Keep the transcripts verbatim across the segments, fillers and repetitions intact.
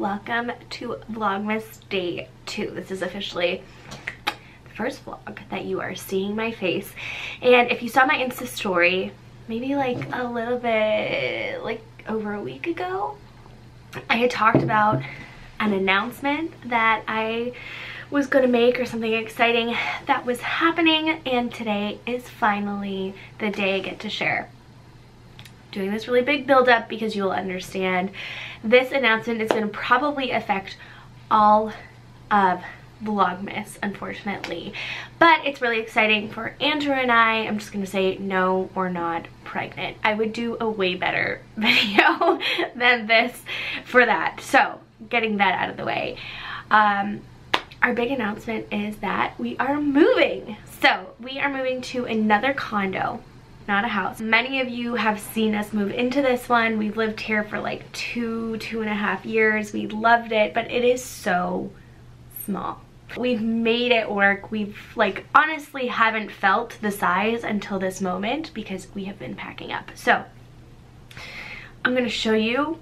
Welcome to Vlogmas day two. This is officially the first vlog that you are seeing my face. And if you saw my Insta story, maybe like a little bit, like over a week ago, I had talked about an announcement that I was gonna make or something exciting that was happening, and today is finally the day I get to share. Doing this really big build up because you'll understand this announcement is going to probably affect all of Vlogmas, unfortunately, but it's really exciting for Andrew and I. I'm just going to say, no, we're not pregnant. I would do a way better video than this for that, so getting that out of the way. Um, our big announcement is that we are moving. So we are moving to another condo, not a house. Many of you have seen us move into this one. We've lived here for like two, two and a half years. We loved it, but it is so small. We've made it work. We've like honestly haven't felt the size until this moment because we have been packing up. So I'm gonna show you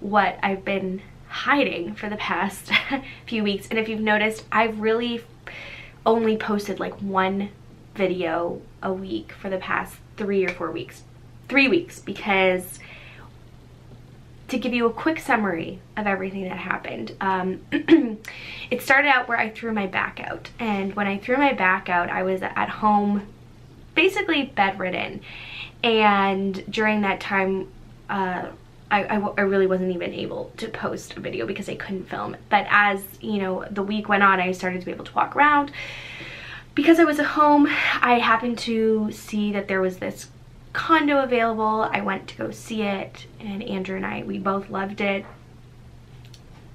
what I've been hiding for the past few weeks. And if you've noticed, I've really only posted like one video a week for the past three or four weeks three weeks because to give you a quick summary of everything that happened, um, it started out where I threw my back out, and when I threw my back out, I was at home basically bedridden, and during that time uh, I, I, I really wasn't even able to post a video because I couldn't film. But as you know, the week went on, I started to be able to walk around. Because I was at home, I happened to see that there was this condo available. I went to go see it, and Andrew and I, we both loved it.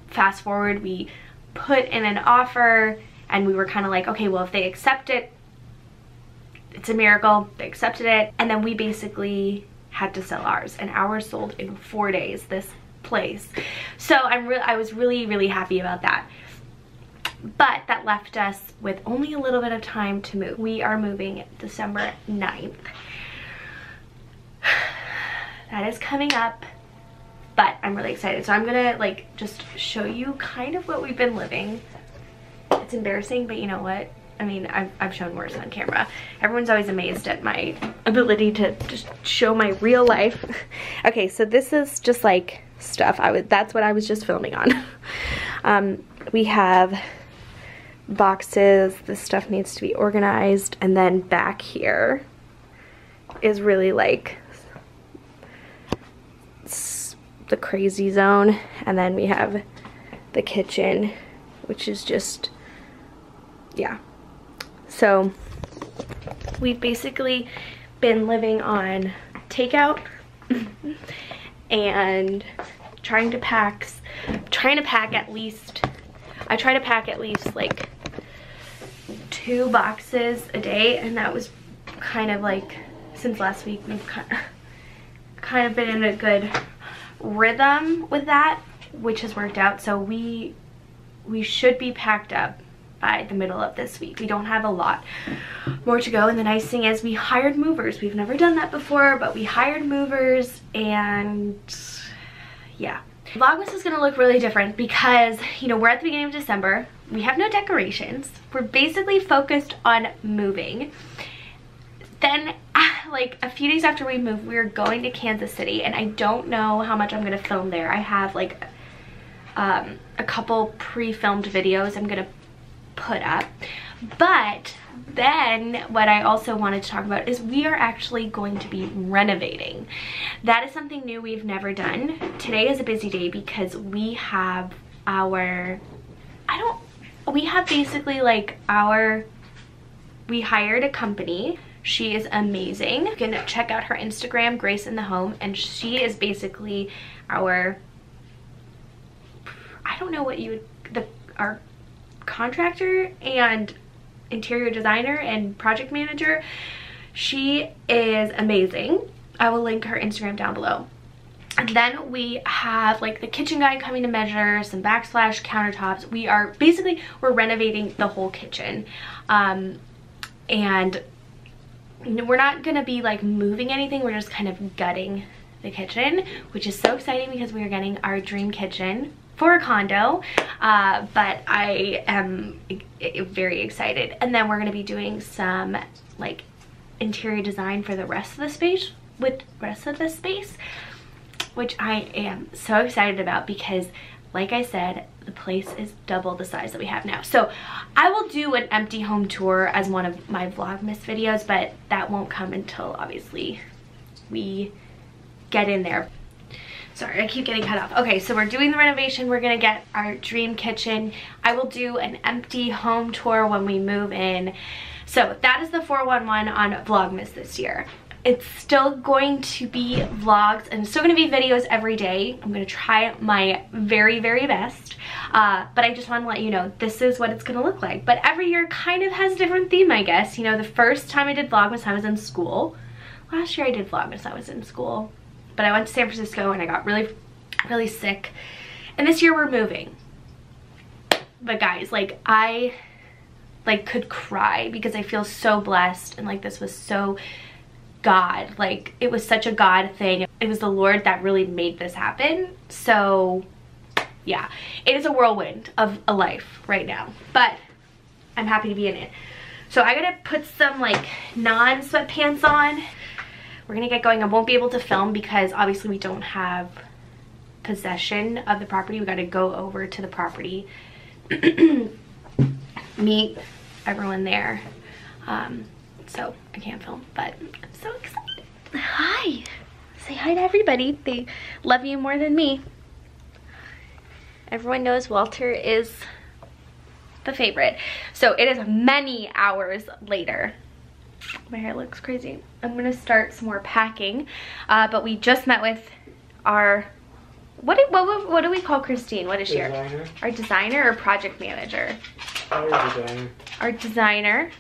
Fast forward, we put in an offer, and we were kind of like, okay, well, if they accept it, it's a miracle. They accepted it. And then we basically had to sell ours, and ours sold in four days, this place. So I'm re- I was really, really happy about that. But that left us with only a little bit of time to move. We are moving December ninth. That is coming up, but I'm really excited. So I'm gonna like just show you kind of what we've been living. It's embarrassing, but you know what? I mean, I've, I've shown worse on camera. Everyone's always amazed at my ability to just show my real life. Okay, so this is just like stuff. I was, that's what I was just filming on. Um, we have boxes. This stuff needs to be organized, and then back here is really like the crazy zone, and then we have the kitchen, which is just, yeah. So we've basically been living on takeout and trying to pack trying to pack at least I try to pack at least like two boxes a day, and that was kind of like, since last week, we've kind of been in a good rhythm with that, which has worked out. So we we should be packed up by the middle of this week. We don't have a lot more to go. And the nice thing is we hired movers. We've never done that before, but we hired movers, and yeah. Vlogmas is gonna look really different because, you know, we're at the beginning of December. We have no decorations. We're basically focused on moving. Then, like a few days after we move, we're going to Kansas City, and I don't know how much I'm gonna film there. I have like um, a couple pre-filmed videos I'm gonna put up. But then what I also wanted to talk about is we are actually going to be renovating. That is something new we've never done. Today is a busy day because we have our, I don't, we have basically like our, we hired a company. She is amazing. You can check out her Instagram, Grace in the Home, and she is basically our, I don't know what you would, the, our contractor and interior designer and project manager. She is amazing. I will link her Instagram down below. And then we have like the kitchen guy coming to measure, some backsplash, countertops. We are basically, we're renovating the whole kitchen. Um, and we're not gonna be like moving anything. We're just kind of gutting the kitchen, which is so exciting because we are getting our dream kitchen for a condo, uh, but I am very excited. And then we're going to be doing some like interior design for the rest of the space with rest of the space, which I am so excited about because, like I said, the place is double the size that we have now. So I will do an empty home tour as one of my Vlogmas videos, but that won't come until obviously we get in there. Sorry, I keep getting cut off. Okay, so we're doing the renovation. We're gonna get our dream kitchen. I will do an empty home tour when we move in. So that is the four one one on Vlogmas this year. It's still going to be vlogs and still going to be videos every day. I'm going to try my very, very best. Uh, but I just want to let you know this is what it's going to look like. But every year kind of has a different theme, I guess. You know, the first time I did Vlogmas, I was in school. Last year I did Vlogmas, I was in school. But I went to San Francisco and I got really, really sick. And this year we're moving. But guys, like I like could cry because I feel so blessed and like this was so God, like it was such a God thing. It was the Lord that really made this happen. So yeah, it is a whirlwind of a life right now, but I'm happy to be in it. So I gotta put some like non sweatpants on. We're gonna get going. I won't be able to film because obviously we don't have possession of the property. We gotta go over to the property, meet everyone there. Um, so I can't film, but I'm so excited. Hi, say hi to everybody. They love you more than me. Everyone knows Walter is the favorite. So it is many hours later. My hair looks crazy. I'm gonna start some more packing, uh, but we just met with our, what do, what, what do we call Christine? What is she? Designer. Our designer or project manager? Our designer. Our designer.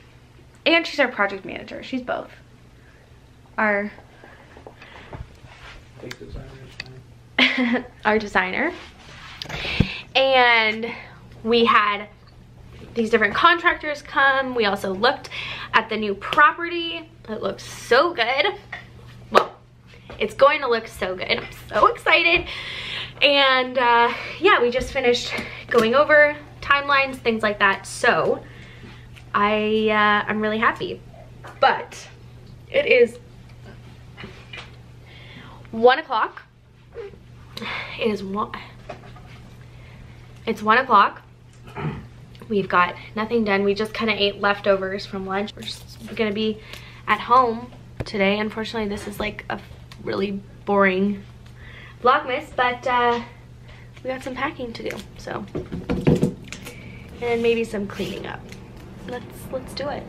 And she's our project manager. She's both. Our I think designer. Our designer. And we had these different contractors come. We also looked at the new property. It looks so good. Well, it's going to look so good. I'm so excited. And uh, yeah, we just finished going over timelines, things like that. So I, uh, I'm really happy, but it is one o'clock. It is one, it's one o'clock. We've got nothing done. We just kind of ate leftovers from lunch. We're just gonna be at home today. Unfortunately, this is like a really boring Vlogmas, but uh, we got some packing to do, so. And maybe some cleaning up. Let's let's do it.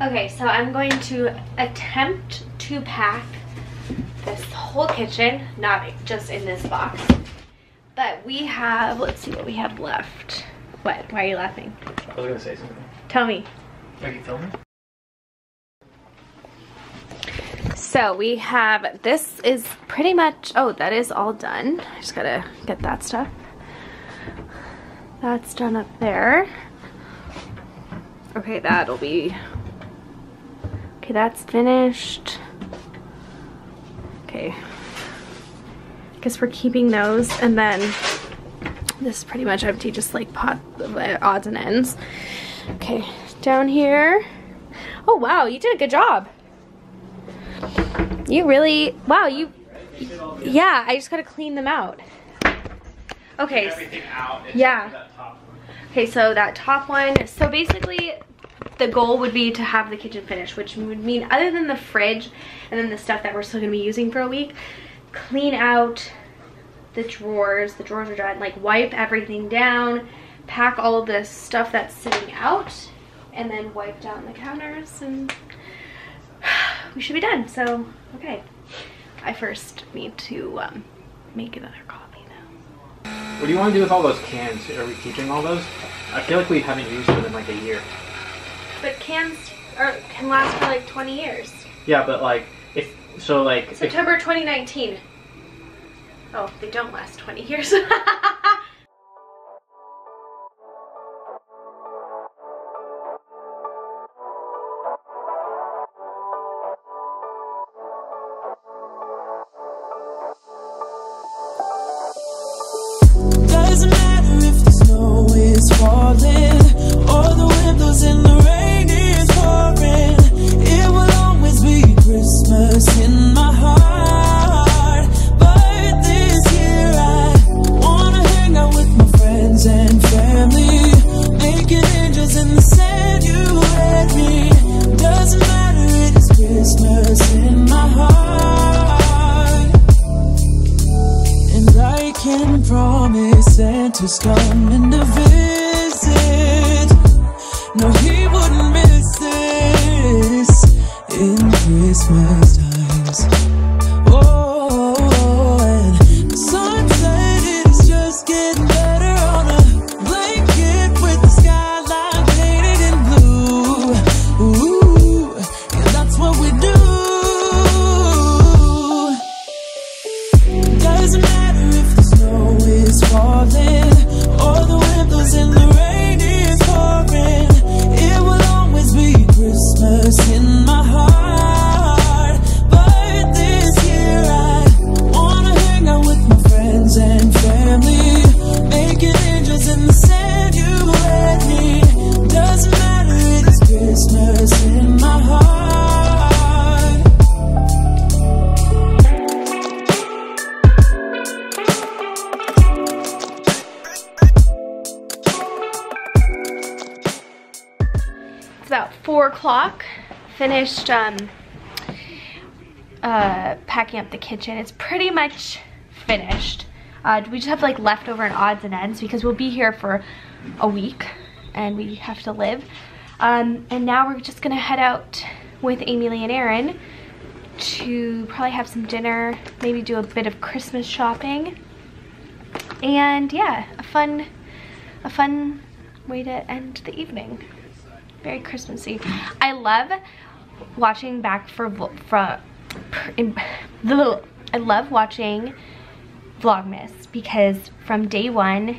Okay, so I'm going to attempt to pack this whole kitchen, not just in this box. But we have, let's see what we have left. What? Why are you laughing? I was gonna say something. Tell me. Are you filming? So we have, this is pretty much, oh, that is all done. I just gotta get that stuff. That's done up there. Okay, that'll be, okay, that's finished. Okay, I guess we're keeping those. And then this is pretty much empty, just like pot, odds and ends. Okay, down here. Oh, wow, you did a good job. You really, wow, you, yeah, I just gotta clean them out. Okay, yeah. Okay, so that top one, so basically the goal would be to have the kitchen finished, which would mean other than the fridge and then the stuff that we're still gonna be using for a week, clean out the drawers, the drawers are done, like wipe everything down, pack all of the stuff that's sitting out, and then wipe down the counters, and we should be done. So, okay. I first need to um, make another call. What do you want to do with all those cans? Are we keeping all those? I feel like we haven't used them in like a year. But cans are, can last for like twenty years. Yeah, but like, if, so like... September if, twenty nineteen. Oh, they don't last twenty years. was coming to visit. No, he wouldn't miss this in Christmas times. Oh, and the sun said it's just getting better on a blanket with the skyline painted in blue. Ooh, yeah, that's what we do. Doesn't matter if the snow is falling. In my heart, but this year I wanna hang out with my friends and family, making angels in the sand. You and me, doesn't matter, it is Christmas in my heart. It's about four o'clock. Finished um, uh, packing up the kitchen. It's pretty much finished. Uh, we just have like leftover and odds and ends because we'll be here for a week and we have to live. Um, and now we're just gonna head out with Amy Lee and Aaron to probably have some dinner, maybe do a bit of Christmas shopping, and yeah, a fun, a fun way to end the evening. Very Christmassy. I love watching back for from I love watching Vlogmas because from day one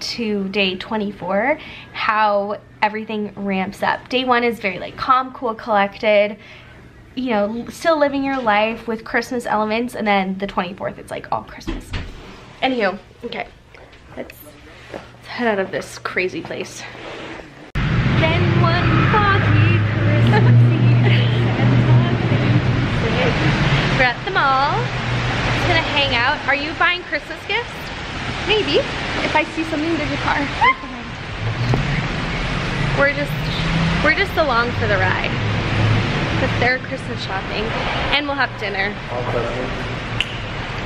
to day twenty-four, how everything ramps up. Day one is very like calm, cool, collected, you know, still living your life with Christmas elements, and then the twenty-fourth it's like all Christmas. Anywho, okay, let's, let's head out of this crazy place. We're at the mall. Just gonna hang out. Are you buying Christmas gifts? Maybe. If I see something, there's a car. we're just we're just along for the ride. But they're Christmas shopping. And we'll have dinner.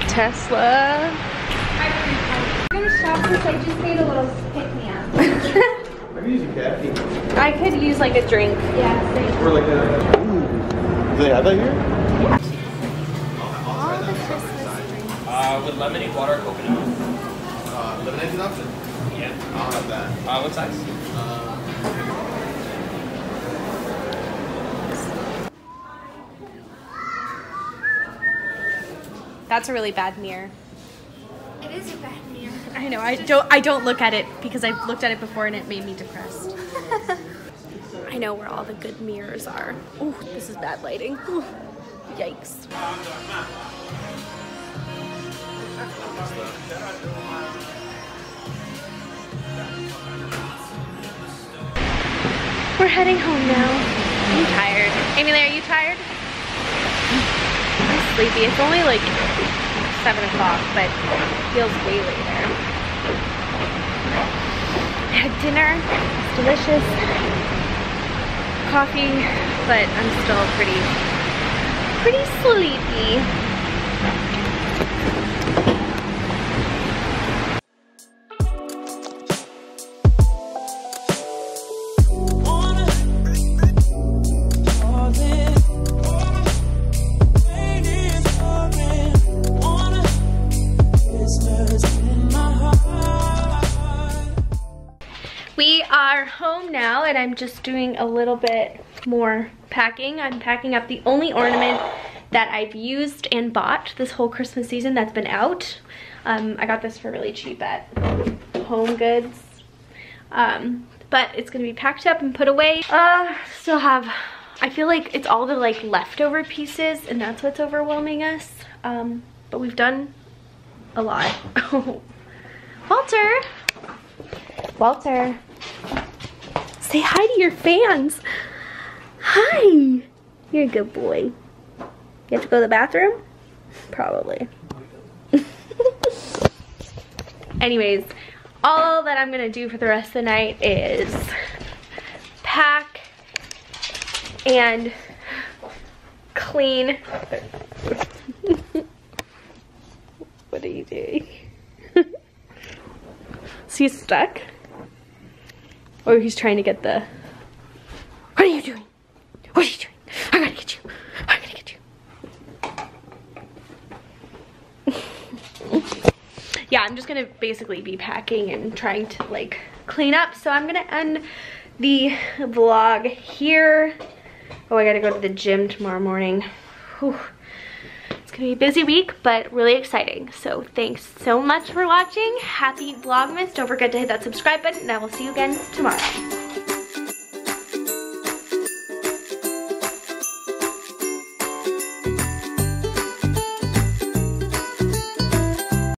Tesla. I'm gonna shop since I just need a little pick-me-up. I could use like a drink. Yeah. Same. Or like a. Ooh. Do they have that here? Yeah. All the Christmas drinks. Uh, with lemonade, water, coconut. Uh, lemonade is an option. Yeah. I'll have that. Uh, what size? Uh, That's a really bad mirror. It is a bad mirror. I know, I don't I don't look at it because I've looked at it before and it made me depressed. I know where all the good mirrors are. Ooh, this is bad lighting. Ooh, yikes. We're heading home now. I'm tired. Amy Lee, are you tired? I'm sleepy. It's only like seven o'clock, but it feels way later. I had dinner, it's delicious, coffee, but I'm still pretty, pretty sleepy. Home now, and I'm just doing a little bit more packing. I'm packing up the only ornament that I've used and bought this whole Christmas season that's been out. Um, I got this for really cheap at Home Goods, um, but it's gonna be packed up and put away. Uh, still have, I feel like it's all the like leftover pieces, and that's what's overwhelming us. Um, but we've done a lot. Walter, Walter. Say hi to your fans. Hi. You're a good boy. You have to go to the bathroom? Probably. Anyways, all that I'm gonna do for the rest of the night is pack and clean. What are you doing? he's stuck. Or he's trying to get the... What are you doing? What are you doing? I gotta get you. I gotta get you. Yeah, I'm just gonna basically be packing and trying to like clean up. So I'm gonna end the vlog here. Oh, I gotta go to the gym tomorrow morning. Whew. It's gonna be a busy week, but really exciting. So thanks so much for watching. Happy Vlogmas. Don't forget to hit that subscribe button, and I will see you again tomorrow.